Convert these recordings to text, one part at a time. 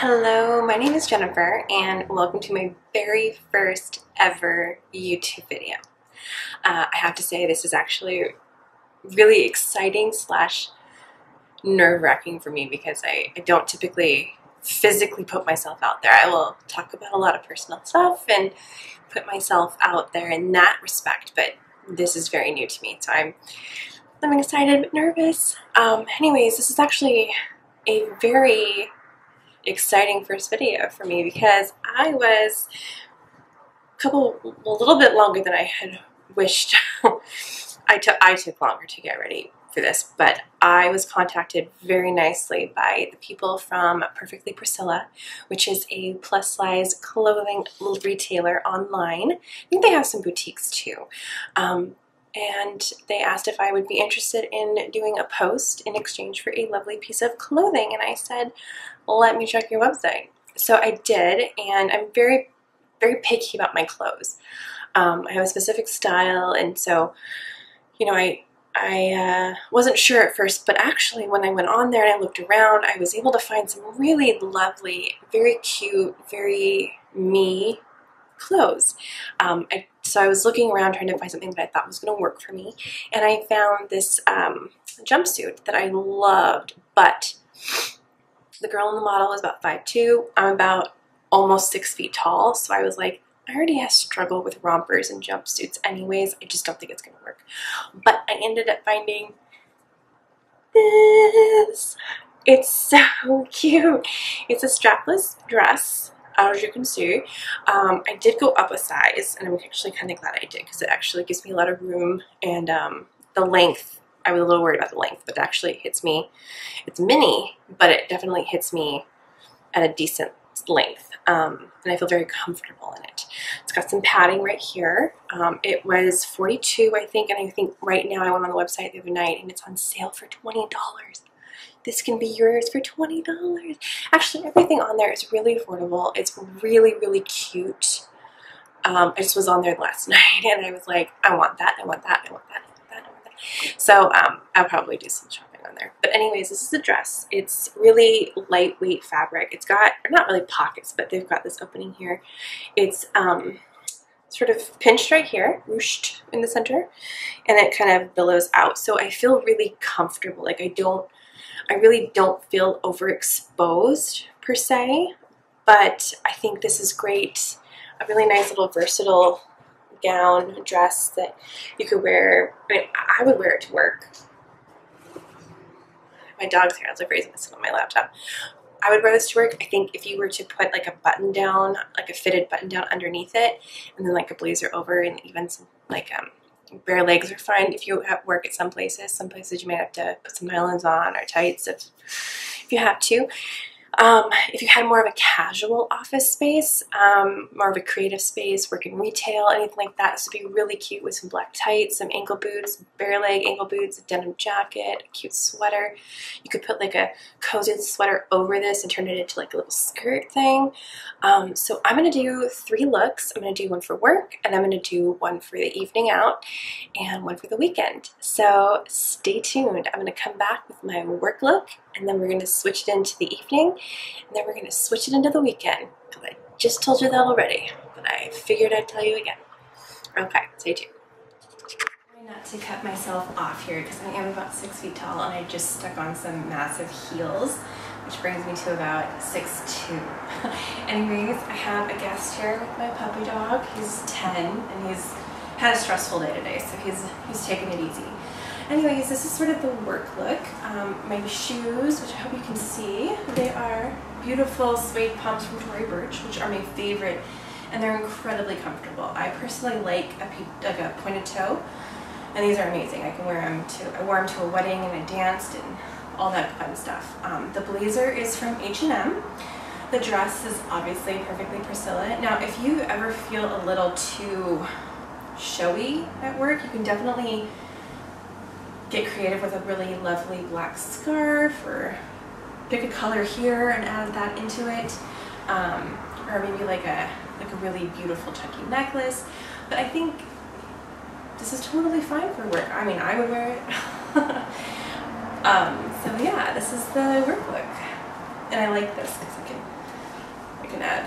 Hello, my name is Jennifer and welcome to my very first ever YouTube video. I have to say this is actually really exciting slash nerve-wracking for me because I don't typically physically put myself out there. I will talk about a lot of personal stuff and put myself out there in that respect, but this is very new to me, so I'm excited but nervous. Anyways, this is actually a very exciting first video for me because I was a little bit longer than I had wished. I took longer to get ready for this, but I was contacted very nicely by the people from Perfectly Priscilla, which is a plus size clothing retailer online. I think they have some boutiques too. And they asked if I would be interested in doing a post in exchange for a lovely piece of clothing, and I said, let me check your website. So I did, and I'm very, very picky about my clothes. I have a specific style, and so, you know, I wasn't sure at first, but actually when I went on there and I looked around, I was able to find some really lovely, very cute, very me clothes. So I was looking around trying to find something that I thought was going to work for me, and I found this jumpsuit that I loved, but the girl in the model was about 5'2". I'm about almost 6 feet tall, so I was like, I already have struggled with rompers and jumpsuits anyways. I just don't think it's going to work. But I ended up finding this. It's so cute. It's a strapless dress, as you can see. I did go up a size, and I'm actually kind of glad I did because it actually gives me a lot of room, and the length, I was a little worried about the length, but it actually hits me. It's mini, but it definitely hits me at a decent length, and I feel very comfortable in it. It's got some padding right here. It was $42, I think, and I think right now I went on the website the other night, and it's on sale for $20. This can be yours for $20. Actually, everything on there is really affordable. It's really, really cute. I just was on there last night, and I was like, I want that, I want that, I want that, I want that, I want that. So I'll probably do some shopping on there. But anyways, this is the dress. It's really lightweight fabric. It's got, not really pockets, but they've got this opening here. It's sort of pinched right here, ruched in the center, and it kind of billows out. So I feel really comfortable. Like I really don't feel overexposed per se, but I think this is great. A really nice little versatile gown dress that you could wear. I mean, I would wear it to work. My dog's here. I was like raising myself on my laptop. I would wear this to work. I think if you were to put like a button down, like a fitted button down underneath it, and then like a blazer over, and even some like bare legs are fine if you work at some places. Some places you might have to put some nylons on or tights if you have to. If you had more of a casual office space, more of a creative space, work in retail, anything like that, this would be really cute with some black tights, some ankle boots, bare leg ankle boots, a denim jacket, a cute sweater. You could put like a cozy sweater over this and turn it into like a little skirt thing. So I'm going to do 3 looks. I'm going to do one for work, and I'm going to do one for the evening out, and one for the weekend. So stay tuned. I'm going to come back with my work look, and then we're going to switch it into the evening, and then we're going to switch it into the weekend, because I just told you that already, but I figured I'd tell you again. Okay, stay tuned. I'm trying not to cut myself off here because I am about 6 feet tall, and I just stuck on some massive heels, which brings me to about 6'2". Anyways, I have a guest here with my puppy dog. He's 10, and he's had a stressful day today, so he's taking it easy. Anyways, this is sort of the work look. My shoes, which I hope you can see, they are beautiful suede pumps from Tory Burch, which are my favorite, and they're incredibly comfortable. I personally like a pointed toe, and these are amazing. I can wear them to, I wore them to a wedding, and I danced, and all that fun stuff. The blazer is from H&M. The dress is obviously Perfectly Priscilla. Now, if you ever feel a little too showy at work, you can definitely get creative with a really lovely black scarf, or pick a color here and add that into it, or maybe like a really beautiful chunky necklace. But I think this is totally fine for work. I mean, I would wear it. So yeah, this is the work look, and I like this because I can I can add,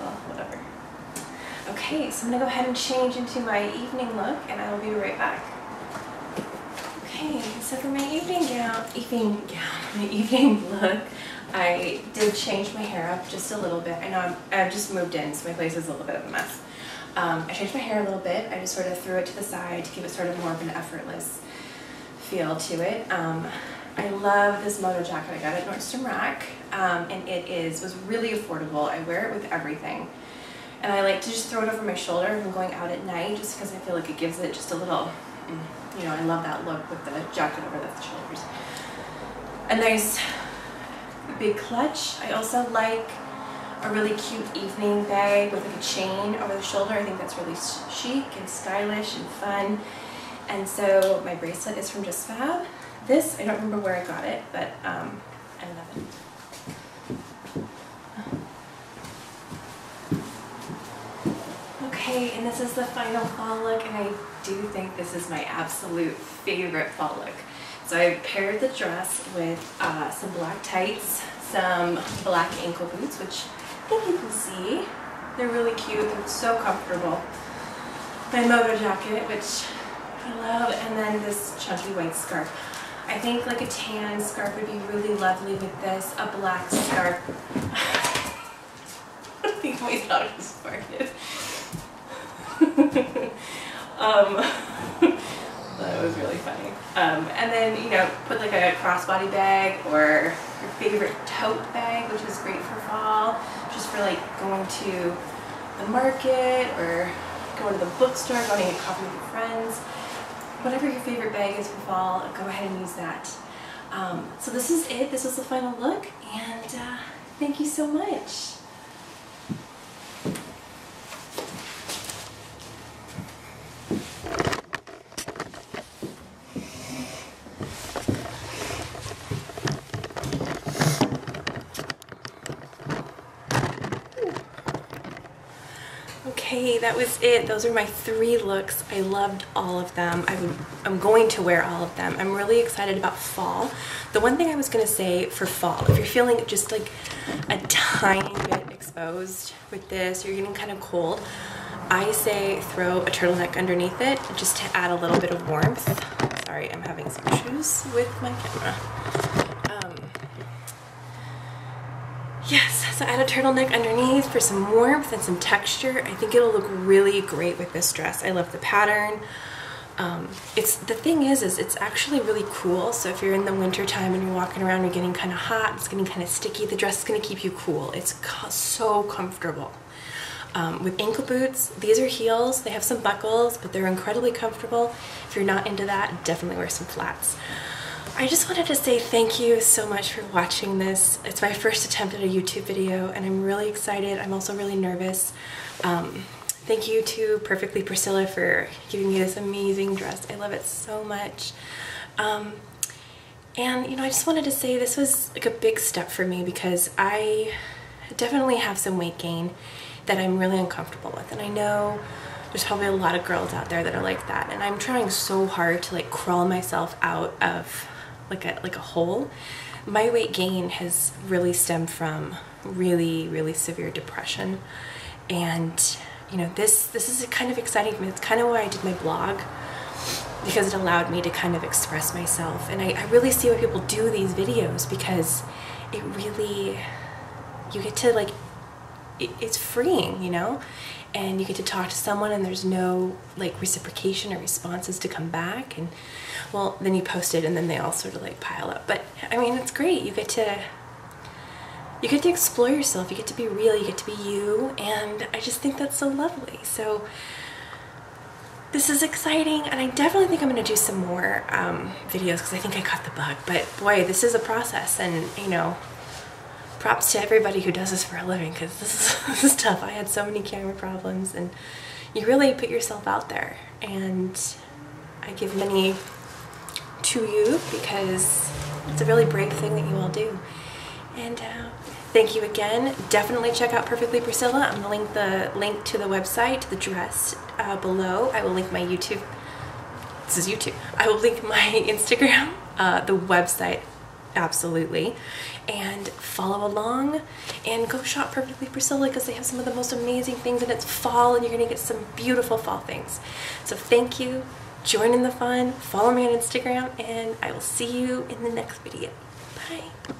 well, whatever. Okay, so I'm gonna go ahead and change into my evening look and I will be right back. Okay, so for my evening look, I did change my hair up just a little bit. I know I've just moved in, so my place is a little bit of a mess. I changed my hair a little bit. I just sort of threw it to the side to give it sort of more of an effortless feel to it. I love this moto jacket I got at Nordstrom Rack, and it was really affordable. I wear it with everything. And I like to just throw it over my shoulder if I'm going out at night just because I feel like it gives it just a little, you know, I love that look with the jacket over the shoulders. A nice big clutch. I also like a really cute evening bag with like a chain over the shoulder. I think that's really chic and stylish and fun. And so my bracelet is from JustFab. This, I don't remember where I got it, but I love it. Okay, and this is the final fall look, and I do think this is my absolute favorite fall look. So I paired the dress with some black tights, some black ankle boots, which I think you can see. They're really cute and so comfortable. My moto jacket, which I love, and then this chunky white scarf. I think like a tan scarf would be really lovely with this, a black scarf. I think my dog just farted. That was really funny. And then, you know, put like a crossbody bag or your favorite tote bag, which is great for fall, just for like going to the market or going to the bookstore, going to get coffee with your friends. Whatever your favorite bag is for fall, go ahead and use that. So this is it. This is the final look, and thank you so much. Okay, that was it. Those are my three looks. I loved all of them. I'm going to wear all of them. I'm really excited about fall. The one thing I was going to say for fall, if you're feeling just like a tiny bit exposed with this, you're getting kind of cold, I say throw a turtleneck underneath it just to add a little bit of warmth. Sorry, I'm having some issues with my camera. Yes, so add a turtleneck underneath for some warmth and some texture. I think it'll look really great with this dress. I love the pattern. The thing is it's actually really cool. So if you're in the winter time and you're walking around, you're getting kind of hot, it's getting kind of sticky, the dress is going to keep you cool. It's so comfortable. With ankle boots, these are heels. They have some buckles, but they're incredibly comfortable. If you're not into that, definitely wear some flats. I just wanted to say thank you so much for watching this. It's my first attempt at a YouTube video and I'm really excited. I'm also really nervous. Thank you to Perfectly Priscilla for giving me this amazing dress. I love it so much. And you know, I just wanted to say this was like a big step for me because I definitely have some weight gain that I'm really uncomfortable with, and I know there's probably a lot of girls out there that are like that, and I'm trying so hard to like crawl myself out of like a hole. My weight gain has really stemmed from really severe depression, and you know, this is kind of exciting for me. It's kind of why I did my blog, because it allowed me to kind of express myself, and I really see why people do these videos, because it really, you get to like, it's freeing, you know, and you get to talk to someone and there's no like reciprocation or responses to come back, and well, then you post it and then they all sort of like pile up. But I mean, it's great. You get to explore yourself, you get to be real, you get to be you, and I just think that's so lovely. So this is exciting, and I definitely think I'm going to do some more videos because I think I caught the bug, but boy, this is a process, and you know, props to everybody who does this for a living, because this is tough. I had so many camera problems, and you really put yourself out there, and I give money to you because it's a really brave thing that you all do. And thank you again. Definitely check out Perfectly Priscilla. I'm going to link the link to the website, to the dress, below. I will link my YouTube. This is YouTube. I will link my Instagram, the website. Absolutely, and follow along and go shop Perfectly Priscilla because they have some of the most amazing things, and it's fall and you're going to get some beautiful fall things. So thank you, join in the fun, follow me on Instagram, and I will see you in the next video. Bye!